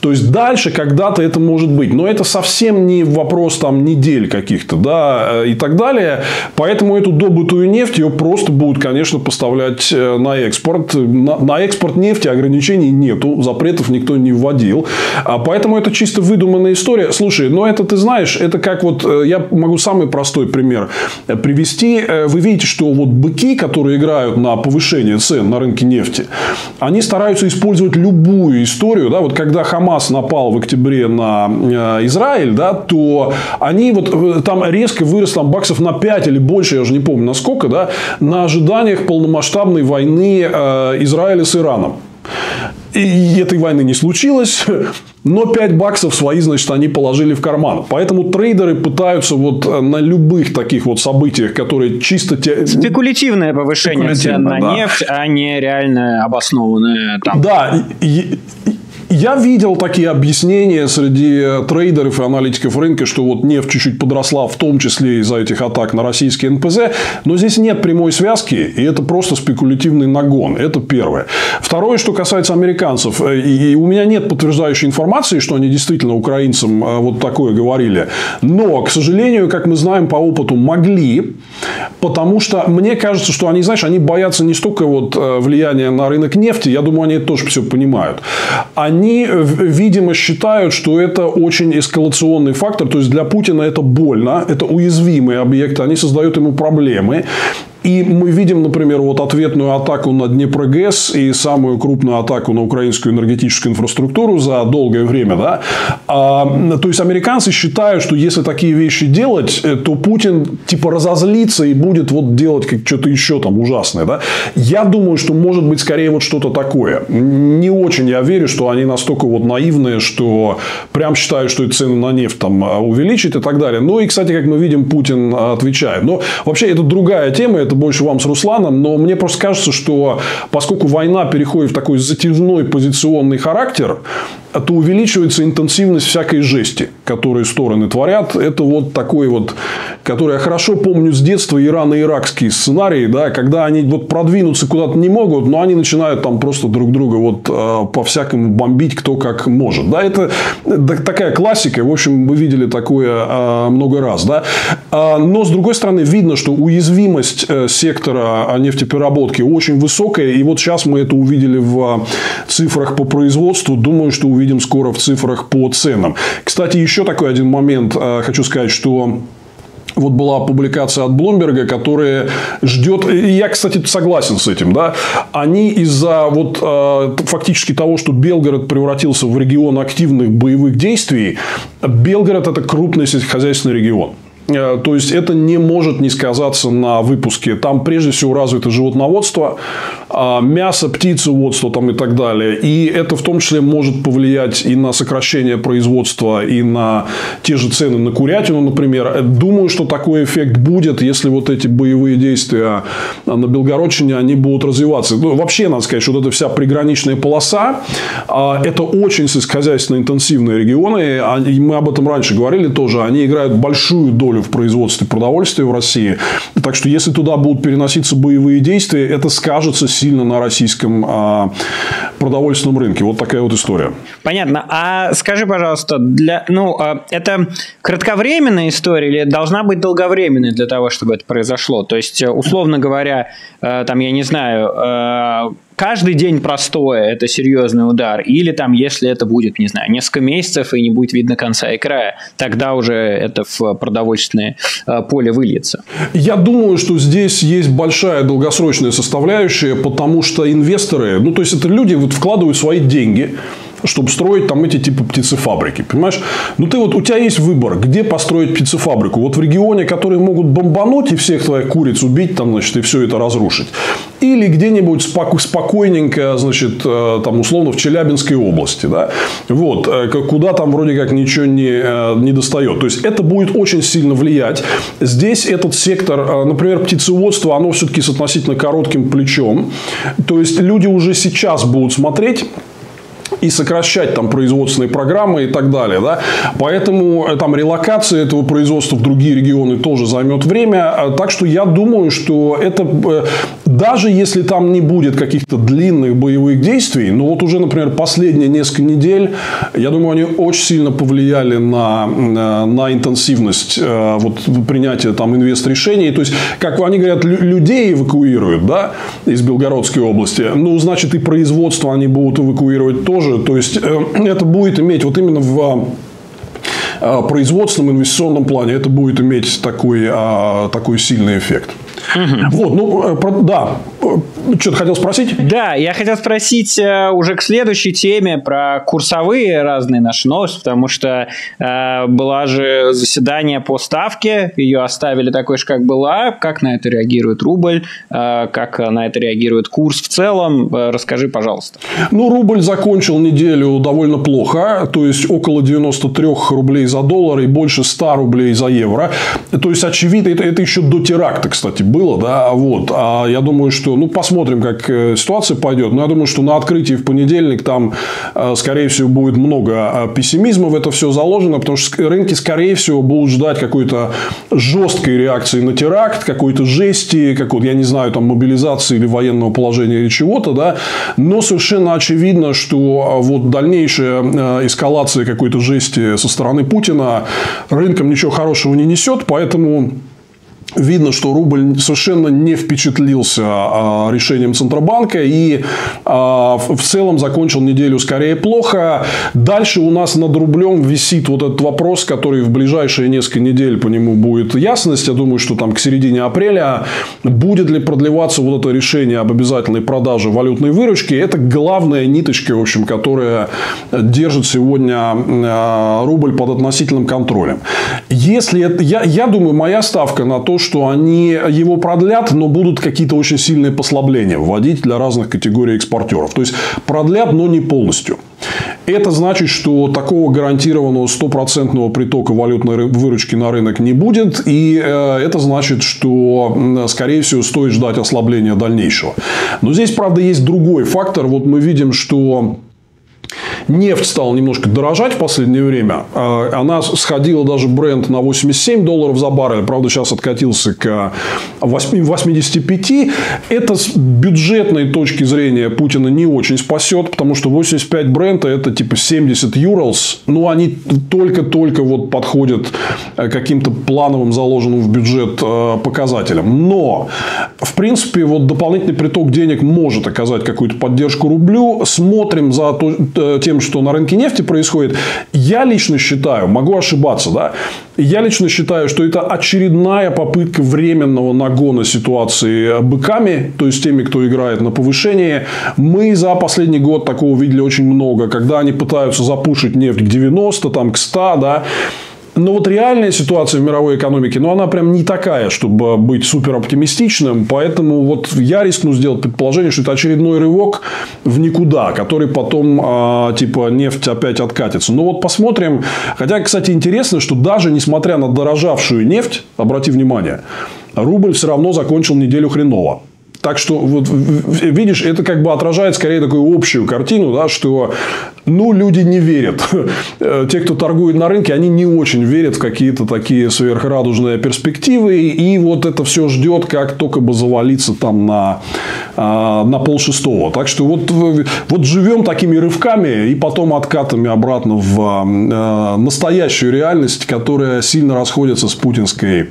То есть, дальше когда-то это может быть. Но это совсем не вопрос там недель каких-то, да, и так далее. Поэтому эту добытую нефть ее просто будут, конечно, поставлять на экспорт. На экспорт нефти ограничений нету, запретов никто не вводил. Поэтому это чисто выдуманная история. Слушай, это ты знаешь, это как вот... Я могу самый простой пример привести. Вы видите, что вот быки, которые играют на повышение цен на рынке нефти, они стараются использовать любую историю. Да? Вот когда Хамас напал в октябре на Израиль, да, то они вот там резко выросли баксов на 5 или больше, я уже не помню на сколько, да, на ожиданиях полномасштабной войны Израиля с Ираном. И этой войны не случилось, но 5 баксов свои, они положили в карман. Поэтому трейдеры пытаются вот на любых таких вот событиях, которые чисто... Спекулятивное повышение цен на нефть, а не реально обоснованное. Да. Я видел такие объяснения среди трейдеров и аналитиков рынка, что вот нефть чуть-чуть подросла, в том числе из-за этих атак на российские НПЗ. Но здесь нет прямой связки, и это просто спекулятивный нагон. Это первое. Второе, что касается американцев. И у меня нет подтверждающей информации, что они действительно украинцам вот такое говорили. Но, к сожалению, как мы знаем по опыту, могли. Потому что мне кажется, что они, они боятся не столько вот влияния на рынок нефти. Я думаю, они это тоже все понимают. Они, видимо, считают, что это очень эскалационный фактор. То есть, для Путина это больно. Это уязвимые объекты. Они создают ему проблемы. И мы видим, например, вот ответную атаку на ДнепрГЭС и самую крупную атаку на украинскую энергетическую инфраструктуру за долгое время. Да? То есть, американцы считают, что если такие вещи делать, то Путин типа разозлится и будет вот делать что-то еще там ужасное. Да? Я думаю, что может быть скорее вот что-то такое. Не очень я верю, что они настолько вот наивные, что прям считают, что и цены на нефть там увеличит и так далее. Ну и, кстати, как мы видим, Путин отвечает. Но вообще это другая тема. Это больше вам с Русланом, но мне просто кажется, что поскольку война переходит в такой затяжной позиционный характер, то увеличивается интенсивность всякой жести, которую стороны творят. Это вот такой вот, который я хорошо помню с детства, ирано-иракские сценарии, да, когда они вот продвинуться куда-то не могут, но они начинают там просто друг друга вот по-всякому бомбить, кто как может. Да, это такая классика. В общем, вы видели такое много раз. Да? Но, с другой стороны, видно, что уязвимость сектора нефтепереработки очень высокая. И вот сейчас мы это увидели в цифрах по производству. Думаю, что увидим скоро в цифрах по ценам. Кстати, еще такой один момент хочу сказать, что... Вот была публикация от Bloomberg, которая ждет... Я, кстати, согласен с этим. Да? Они из-за вот, фактически того, что Белгород превратился в регион активных боевых действий. Белгород – это крупный сельскохозяйственный регион. То есть, это не может не сказаться на выпуске. Там, прежде всего, развито животноводство, мясо, птицеводство там, и так далее. И это, в том числе, может повлиять и на сокращение производства, и на те же цены на курятину, например. Думаю, что такой эффект будет, если вот эти боевые действия на Белгородчине, они будут развиваться. Вообще, надо сказать, что вот эта вся приграничная полоса, это очень сельскохозяйственно интенсивные регионы. И мы об этом раньше говорили тоже. Они играют большую долю в производстве продовольствия в России. Так что, если туда будут переноситься боевые действия, это скажется сильно на российском продовольственном рынке. Вот такая вот история. Понятно. А скажи, пожалуйста, это кратковременная история или должна быть долговременной для того, чтобы это произошло? То есть, условно говоря, там, я не знаю... Каждый день простое – это серьезный удар. Или там, если это будет, не знаю, несколько месяцев и не будет видно конца и края, тогда уже это в продовольственное поле выльется. Я думаю, что здесь есть большая долгосрочная составляющая, потому что инвесторы, то есть это люди вкладывают свои деньги чтобы строить там эти типа птицефабрики. Понимаешь? Ну, ты вот, у тебя есть выбор, где построить птицефабрику. Вот в регионе, которые могут бомбануть и всех твоих куриц убить, там, значит, и все это разрушить. Или где-нибудь спокойненько, значит, там, условно, в Челябинской области. Да? Вот. Куда там вроде как ничего не достает. То есть, это будет очень сильно влиять. Здесь этот сектор, например, птицеводство, оно все-таки с относительно коротким плечом. То есть, люди уже сейчас будут смотреть и сокращать там производственные программы и так далее. Да? Поэтому там релокация этого производства в другие регионы тоже займет время. Так что я думаю, что это, даже если там не будет каких-то длинных боевых действий, но вот уже, например, последние несколько недель, я думаю, они очень сильно повлияли на интенсивность вот, принятия там инвест-решений. То есть, как они говорят, людей эвакуируют, да, из Белгородской области. Ну, значит, и производство они будут эвакуировать тоже. То есть, это будет иметь вот именно в производственном инвестиционном плане, это будет иметь такой сильный эффект. Угу. Вот, ну, да. Что-то хотел спросить? Да, я хотел спросить уже к следующей теме про курсовые разные наши новости, потому что было же заседание по ставке, ее оставили такой же, как была. Как на это реагирует рубль? Как на это реагирует курс в целом? Расскажи, пожалуйста. Ну, рубль закончил неделю довольно плохо, то есть около 93 рублей за доллар и больше 100 рублей за евро. То есть, очевидно, это еще до теракта, кстати, было, да, вот. А я думаю, что, ну, посмотрим, как ситуация пойдет. Но я думаю, что на открытии в понедельник там, скорее всего, будет много пессимизма в это все заложено. Потому что рынки, скорее всего, будут ждать какой-то жесткой реакции на теракт, какой-то жести, какой-то, я не знаю, там, мобилизации или военного положения или чего-то. Да? Но совершенно очевидно, что вот дальнейшая эскалация какой-то жести со стороны Путина рынкам ничего хорошего не несет. Поэтому видно, что рубль совершенно не впечатлился решением Центробанка и в целом закончил неделю скорее плохо. Дальше у нас над рублем висит вот этот вопрос, который в ближайшие несколько недель по нему будет ясность. Я думаю, что там к середине апреля будет ли продлеваться вот это решение об обязательной продаже валютной выручки. Это главная ниточка, в общем, которая держит сегодня рубль под относительным контролем. Если это, я думаю, моя ставка на то, что они его продлят, но будут какие-то очень сильные послабления вводить для разных категорий экспортеров. То есть, продлят, но не полностью. Это значит, что такого гарантированного 100% притока валютной выручки на рынок не будет. И это значит, что, скорее всего, стоит ждать ослабления дальнейшего. Но здесь, правда, есть другой фактор. Вот мы видим, что нефть стала немножко дорожать в последнее время. Она сходила даже Brent на $87 за баррель. Правда, сейчас откатился к 85. Это с бюджетной точки зрения Путина не очень спасет. Потому, что 85 Brent это типа 70 Urals. Но они только-только вот подходят к каким-то плановым заложенным в бюджет показателям. Но, в принципе, вот дополнительный приток денег может оказать какую-то поддержку рублю. Смотрим за тем, что на рынке нефти происходит. Я лично считаю, могу ошибаться, да? Я лично считаю, что это очередная попытка временного нагона ситуации быками, то есть теми, кто играет на повышении. Мы за последний год такого видели очень много, когда они пытаются запушить нефть к 90, там, к 100, да? Но вот реальная ситуация в мировой экономике, ну, она прям не такая, чтобы быть супер оптимистичным. Поэтому вот я рискну сделать предположение, что это очередной рывок в никуда, который потом типа нефть опять откатится. Но вот посмотрим. Хотя, кстати, интересно, что даже несмотря на дорожавшую нефть, обрати внимание, рубль все равно закончил неделю хреново. Так что, вот, видишь, это как бы отражает скорее такую общую картину, да, что, ну, люди не верят. Те, кто торгует на рынке, они не очень верят в какие-то такие сверхрадужные перспективы. И вот это все ждет, как только бы завалиться там на полшестого. Так что, вот живем такими рывками и потом откатами обратно в настоящую реальность, которая сильно расходится с путинской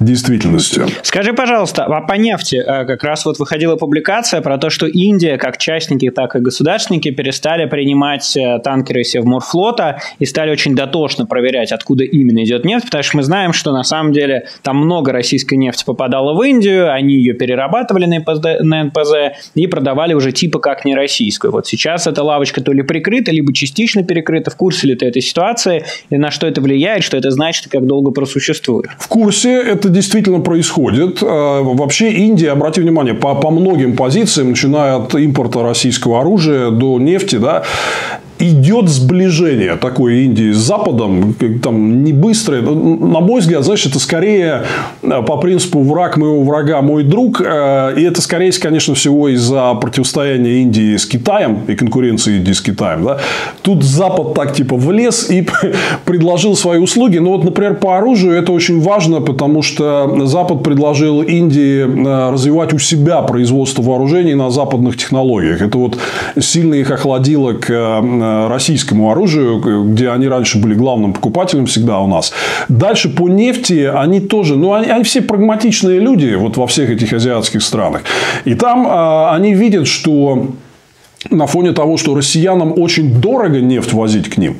действительностью. Скажи, пожалуйста, по нефти как раз вот выходила публикация про то, что Индия, как частники, так и государственники, перестали принимать танкеры Севморфлота и стали очень дотошно проверять, откуда именно идет нефть, потому что мы знаем, что на самом деле там много российской нефти попадало в Индию, они ее перерабатывали на НПЗ, ОФЗ и продавали уже типа как нероссийскую. Вот сейчас эта лавочка то ли прикрыта, либо частично перекрыта. В курсе ли ты этой ситуации? И на что это влияет? Что это значит? И как долго просуществует? В курсе. Это действительно происходит. Вообще Индия, обрати внимание, по многим позициям, начиная от импорта российского оружия до нефти, да, идет сближение такой Индии с Западом, там, не быстрое. На мой взгляд, знаешь, это скорее по принципу враг моего врага, мой друг. И это скорее, конечно, всего из-за противостояния Индии с Китаем и конкуренции Индии с Китаем. Да? Тут Запад так типа влез и предложил свои услуги. Но вот, например, по оружию это очень важно, потому что Запад предложил Индии развивать у себя производство вооружений на западных технологиях. Это вот сильно их охладило к российскому оружию, где они раньше были главным покупателем всегда у нас. Дальше по нефти они тоже, ну, они все прагматичные люди вот во всех этих азиатских странах. И там они видят, что на фоне того, что россиянам очень дорого нефть возить к ним,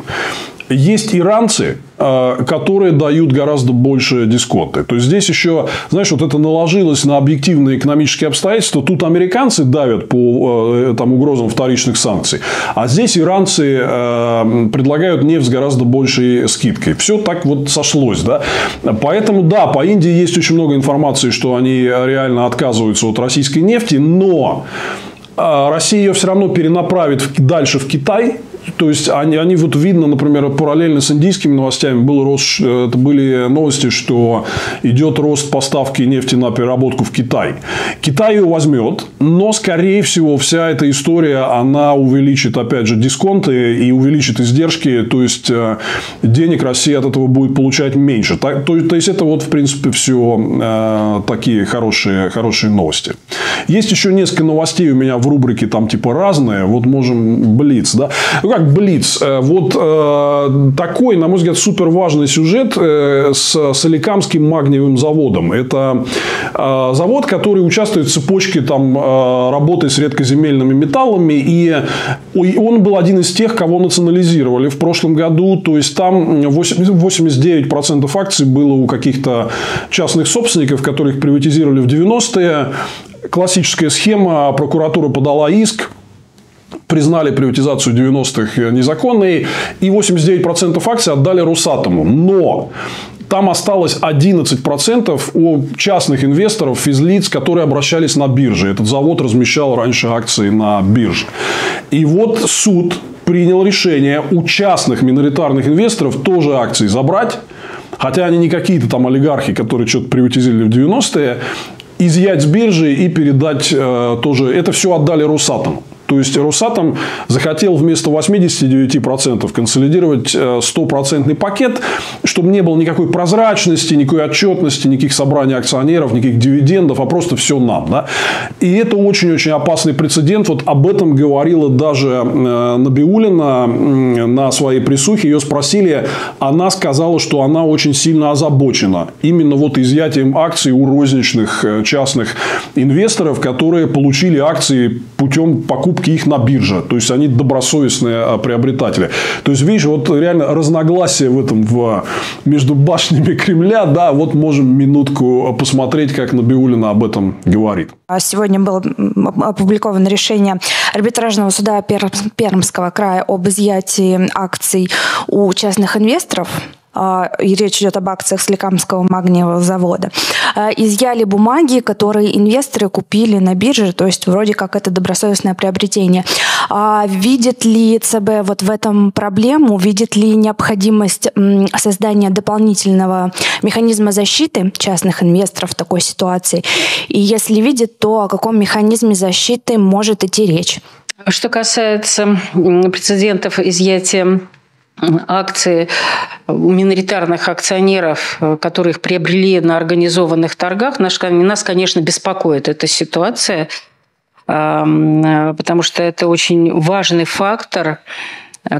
есть иранцы, которые дают гораздо больше дисконты. То есть, здесь еще, знаешь, вот это наложилось на объективные экономические обстоятельства. Тут американцы давят по там, угрозам вторичных санкций. А здесь иранцы предлагают нефть с гораздо большей скидкой. Все так вот сошлось. Да? Поэтому, да, по Индии есть очень много информации, что они реально отказываются от российской нефти. Но Россия ее все равно перенаправит дальше в Китай. То есть, они вот видно, например, параллельно с индийскими новостями был рост, это были новости, что идет рост поставки нефти на переработку в Китай. Китай ее возьмет, но, скорее всего, вся эта история, она увеличит, опять же, дисконты и увеличит издержки. То есть, денег Россия от этого будет получать меньше. То есть, это вот, в принципе, все такие хорошие новости. Есть еще несколько новостей у меня в рубрике там типа разные. Вот можем блиц, да. Как блиц. Вот такой, на мой взгляд, супер важный сюжет с Соликамским магниевым заводом. Это завод, который участвует в цепочке там, работы с редкоземельными металлами. И он был один из тех, кого национализировали в прошлом году. То есть, там 89% акций было у каких-то частных собственников, которых приватизировали в 90-е. Классическая схема. Прокуратура подала иск. Признали приватизацию 90-х незаконной. И 89% акций отдали Росатому. Но там осталось 11% у частных инвесторов, физлиц, которые обращались на бирже. Этот завод размещал раньше акции на бирже. И вот суд принял решение у частных миноритарных инвесторов тоже акции забрать. Хотя они не какие-то там олигархи, которые что-то приватизировали в 90-е. Изъять с биржи и передать тоже. Это все отдали Росатому. То есть, Росатом захотел вместо 89% консолидировать 100% пакет, чтобы не было никакой прозрачности, никакой отчетности, никаких собраний акционеров, никаких дивидендов, а просто все нам. Да? И это очень-очень опасный прецедент. Вот об этом говорила даже Набиуллина на своей прессухе. Ее спросили, она сказала, что она очень сильно озабочена именно вот изъятием акций у розничных частных инвесторов, которые получили акции путем покупки их на бирже. То есть, они добросовестные приобретатели. То есть, видишь, вот реально разногласия в этом между башнями Кремля. Да, вот можем минутку посмотреть, как Набиуллина об этом говорит. Сегодня было опубликовано решение арбитражного суда Пермского края об изъятии акций у частных инвесторов. И речь идет об акциях Соликамского магниевого завода. Изъяли бумаги, которые инвесторы купили на бирже, то есть вроде как это добросовестное приобретение. Видит ли ЦБ вот в этом проблему? Видит ли необходимость создания дополнительного механизма защиты частных инвесторов в такой ситуации? И если видит, то о каком механизме защиты может идти речь? Что касается прецедентов изъятия акции миноритарных акционеров, которых приобрели на организованных торгах, нас, конечно, беспокоит эта ситуация, потому что это очень важный фактор,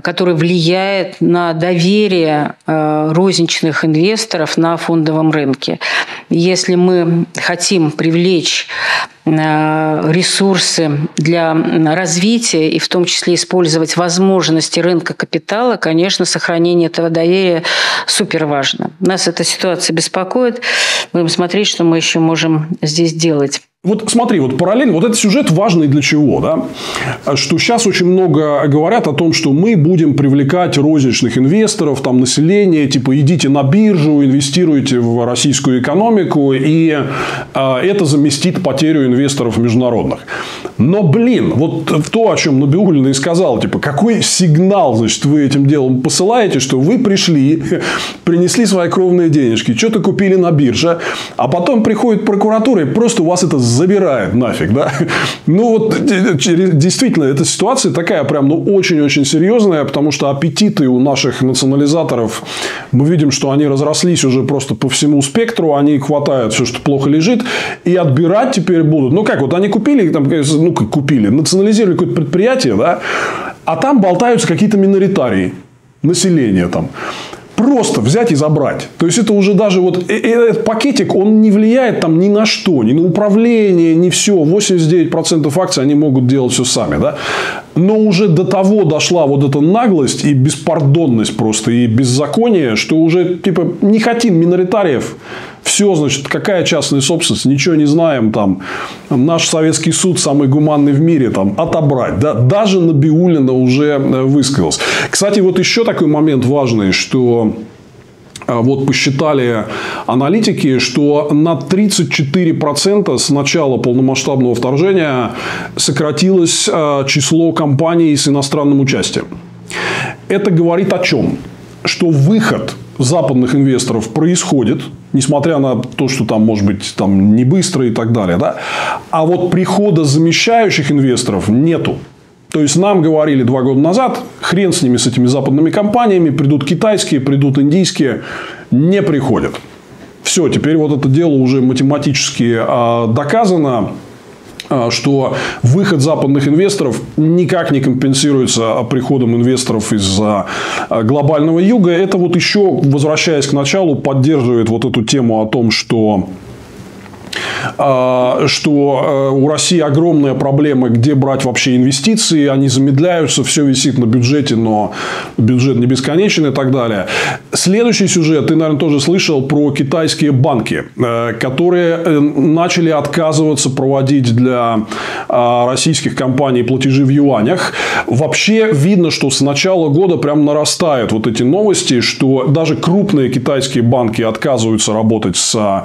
который влияет на доверие розничных инвесторов на фондовом рынке. Если мы хотим привлечь ресурсы для развития и в том числе использовать возможности рынка капитала, конечно, сохранение этого доверия суперважно. Нас эта ситуация беспокоит. Будем смотреть, что мы еще можем здесь делать. Вот смотри, вот параллельно, вот этот сюжет важный для чего, да? Что сейчас очень много говорят о том, что мы будем привлекать розничных инвесторов, там, население, типа, идите на биржу, инвестируйте в российскую экономику, и это заместит потерю инвесторов международных. Но, блин, вот то, о чем Набиуллина и сказала, типа, какой сигнал, значит, вы этим делом посылаете, что вы пришли, принесли свои кровные денежки, что-то купили на бирже, а потом приходит прокуратура и просто у вас это забирает нафиг, да? Ну, вот, действительно, эта ситуация такая прям, ну, очень-очень серьезная, потому что аппетиты у наших национализаторов, мы видим, что они разрослись уже просто по всему спектру, они хватают все, что плохо лежит, и отбирать теперь будут. Ну, как, вот они купили, там, ну, как купили, национализировали какое-то предприятие, да, а там болтаются какие-то миноритарии, население там. Просто взять и забрать. То есть, это уже даже вот этот пакетик, он не влияет там ни на что. Ни на управление, ни все. 89% акций они могут делать все сами. Да? Но уже до того дошла вот эта наглость и беспардонность просто. И беззаконие, что уже типа не хотим миноритариев. Все, значит, какая частная собственность, ничего не знаем, там, наш советский суд самый гуманный в мире, там, отобрать, да, даже Набиуллина уже высказалась. Кстати, вот еще такой момент важный, что вот посчитали аналитики, что на 34% с начала полномасштабного вторжения сократилось число компаний с иностранным участием. Это говорит о чем? Что выход западных инвесторов происходит, несмотря на то, что там, может быть, там не быстро и так далее, да? А вот прихода замещающих инвесторов нету. То есть, нам говорили 2 года назад, хрен с ними, с этими западными компаниями, придут китайские, придут индийские, не приходят. Все, теперь вот это дело уже математически доказано, что выход западных инвесторов никак не компенсируется приходом инвесторов из глобального юга. Это вот еще, возвращаясь к началу, поддерживает вот эту тему о том, что у России огромная проблема, где брать вообще инвестиции, они замедляются, все висит на бюджете, но бюджет не бесконечен и так далее. Следующий сюжет, ты, наверное, тоже слышал про китайские банки, которые начали отказываться проводить для российских компаний платежи в юанях. Вообще видно, что с начала года прям нарастают вот эти новости, что даже крупные китайские банки отказываются работать с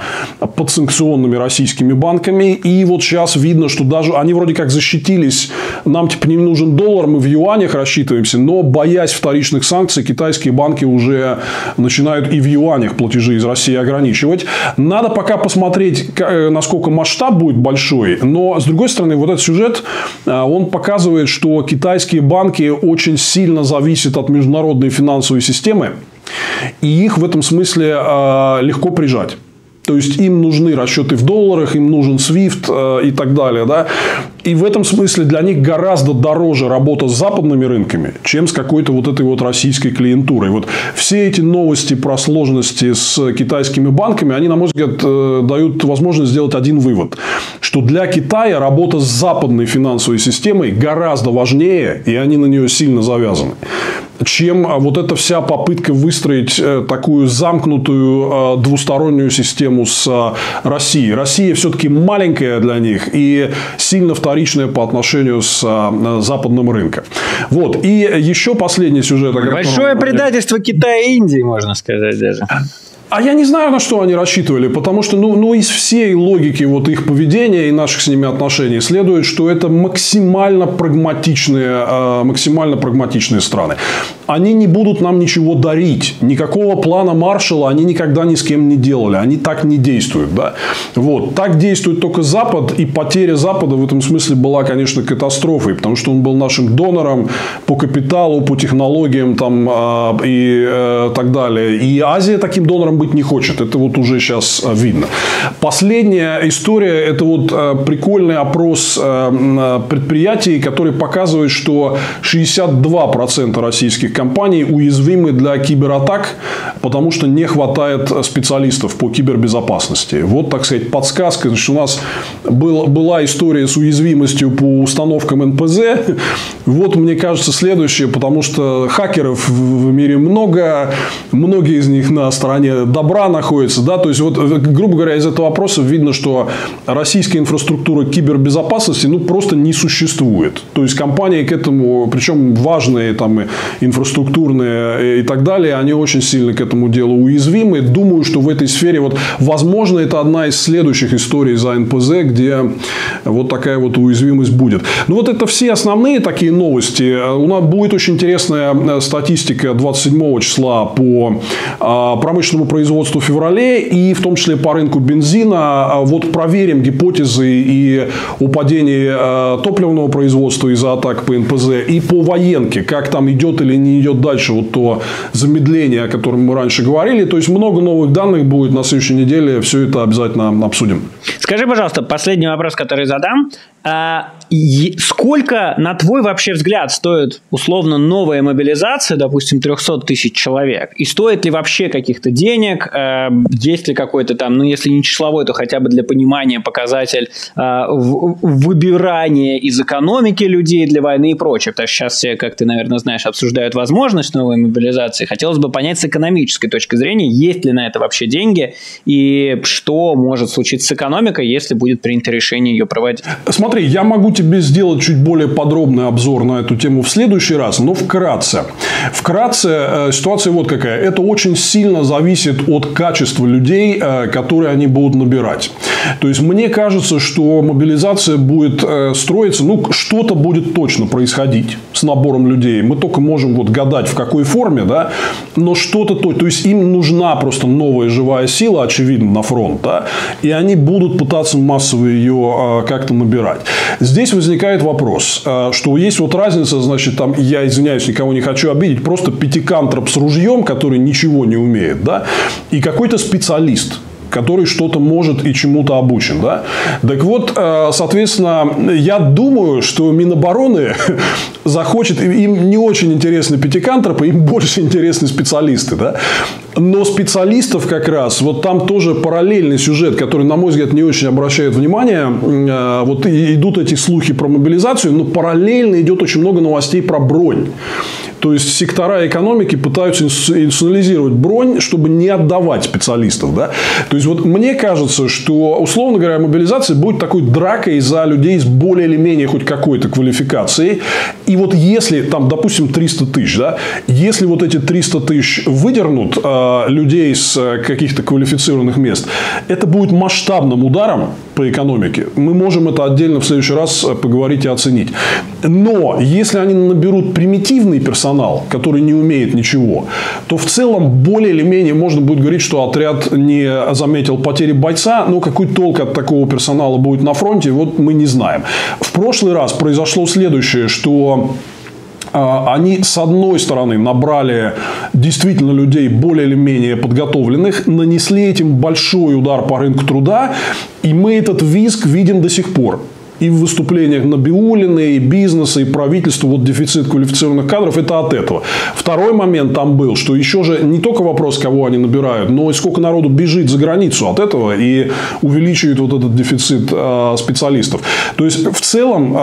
подсанкционными российскими банками. И вот сейчас видно, что даже они вроде как защитились. Нам типа не нужен доллар, мы в юанях рассчитываемся. Но боясь вторичных санкций, китайские банки уже начинают и в юанях платежи из России ограничивать. Надо пока посмотреть, насколько масштаб будет большой. Но, с другой стороны, вот этот сюжет, он показывает, что китайские банки очень сильно зависят от международной финансовой системы. И их в этом смысле легко прижать. То есть, им нужны расчеты в долларах, им нужен SWIFT и так далее. Да? И в этом смысле для них гораздо дороже работа с западными рынками, чем с какой-то вот этой вот российской клиентурой. Вот все эти новости про сложности с китайскими банками, они, на мой взгляд, дают возможность сделать один вывод. Что для Китая работа с западной финансовой системой гораздо важнее, и они на нее сильно завязаны, чем вот эта вся попытка выстроить такую замкнутую двустороннюю систему с Россией. Россия все-таки маленькая для них и сильно вторичная по отношению с западным рынком. Вот. И еще последний сюжет. Большое предательство Китая и Индии, можно сказать даже. А я не знаю, на что они рассчитывали, потому что ну, из всей логики вот их поведения и наших с ними отношений следует, что это максимально прагматичные страны. Они не будут нам ничего дарить. Никакого плана Маршалла они никогда ни с кем не делали. Они так не действуют. Да? Вот. Так действует только Запад. И потеря Запада в этом смысле была, конечно, катастрофой. Потому что он был нашим донором по капиталу, по технологиям там, и так далее. И Азия таким донором дураком быть не хочет. Это вот уже сейчас видно. Последняя история – это вот прикольный опрос предприятий, который показывает, что 62% российских компаний уязвимы для кибератак, потому что не хватает специалистов по кибербезопасности. Вот, так сказать, подсказка. Значит, у нас была история с уязвимостью по установкам НПЗ. Вот, мне кажется, следующее, потому что хакеров в мире много, многие из них на стороне добра находятся. Да? То есть, вот, грубо говоря, из этого вопроса видно, что российская инфраструктура кибербезопасности просто не существует. То есть, компании к этому, причем важные там, инфраструктурные и так далее, они очень сильно к этому делу уязвимы. Думаю, что в этой сфере, вот, возможно, это одна из следующих историй за НПЗ, где вот такая вот уязвимость будет. Ну, вот это все основные такие новости. У нас будет очень интересная статистика 27 числа по промышленному производству в феврале и в том числе по рынку бензина. Вот проверим гипотезы и о падении топливного производства из-за атак по НПЗ и по военке, как там идет или не идет дальше вот то замедление, о котором мы раньше говорили. То есть много новых данных будет на следующей неделе. Все это обязательно обсудим. Скажи, пожалуйста, последний вопрос, который задам. Сколько, на твой вообще взгляд, стоит условно новая мобилизация, допустим, 300 тысяч человек? И стоит ли вообще каких-то денег? Есть ли какой-то там, ну, если не числовой, то хотя бы для понимания показатель выбирания из экономики людей для войны и прочее? Потому что сейчас все, как ты, наверное, знаешь, обсуждают возможность новой мобилизации. Хотелось бы понять с экономической точки зрения, есть ли на это вообще деньги и что может случиться с экономикой, если будет принято решение ее проводить? Смотри, я могу тебе сделать чуть более подробный обзор на эту тему в следующий раз, но вкратце. Вкратце ситуация вот какая. Это очень сильно зависит от качества людей, которые они будут набирать. То есть, мне кажется, что мобилизация будет строиться, что-то будет точно происходить с набором людей. Мы только можем вот гадать, в какой форме, да, но что-то то есть, им нужна просто новая живая сила, очевидно, на фронт, да, и они будут пытаться массово ее как-то набирать. Здесь возникает вопрос, что есть вот разница, значит, там, я извиняюсь, никого не хочу обидеть, просто пятикантроп с ружьем, который ничего не умеет, да, и какой-то специалист, который что-то может и чему-то обучен. Да? Так вот, соответственно, я думаю, что Минобороны захочет... Им не очень интересны пятикантропы, им больше интересны специалисты. Да? Но специалистов как раз... Вот там тоже параллельный сюжет, который, на мой взгляд, не очень обращает внимание. Вот идут эти слухи про мобилизацию, но параллельно идет очень много новостей про бронь. То есть, сектора экономики пытаются институционализировать бронь, чтобы не отдавать специалистов. Да? То есть, вот мне кажется, что, условно говоря, мобилизация будет такой дракой за людей с более или менее хоть какой-то квалификацией. И вот если, там, допустим, 300 тысяч, да, если вот эти 300 тысяч выдернут людей с каких-то квалифицированных мест, это будет масштабным ударом по экономике. Мы можем это отдельно в следующий раз поговорить и оценить. Но если они наберут примитивный персонал, который не умеет ничего, то в целом более или менее можно будет говорить, что отряд не заметил потери бойца. Но какой толк от такого персонала будет на фронте, вот мы не знаем. В прошлый раз произошло следующее, что... Они, с одной стороны, набрали действительно людей более или менее подготовленных, нанесли этим большой удар по рынку труда, и мы этот визг видим до сих пор. И в выступлениях Набиуллиной, и бизнеса, и правительства. Вот дефицит квалифицированных кадров. Это от этого. Второй момент там был, что еще же не только вопрос, кого они набирают, но и сколько народу бежит за границу от этого. И увеличивает вот этот дефицит специалистов. То есть, в целом,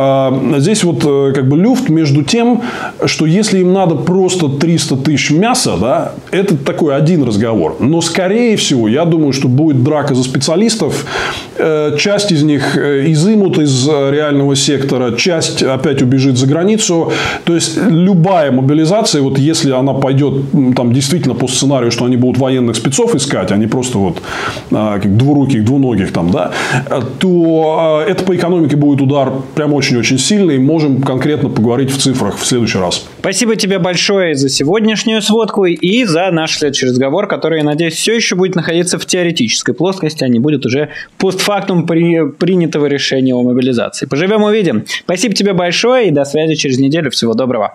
здесь вот как бы люфт между тем, что если им надо просто 300 тысяч мяса, да, это такой один разговор. Но, скорее всего, я думаю, что будет драка за специалистов. Часть из них изымут из реального сектора, часть опять убежит за границу. То есть, любая мобилизация, вот если она пойдет там, действительно по сценарию, что они будут военных спецов искать, а не просто вот, как двуруких, двуногих, там, да, то это по экономике будет удар прям очень-очень сильный. Можем конкретно поговорить в цифрах в следующий раз. Спасибо тебе большое за сегодняшнюю сводку и за наш следующий разговор, который, я надеюсь, все еще будет находиться в теоретической плоскости, а не будет уже постфактум принятого решения о мобилизации. Поживем, увидим. Спасибо тебе большое и до связи через неделю. Всего доброго.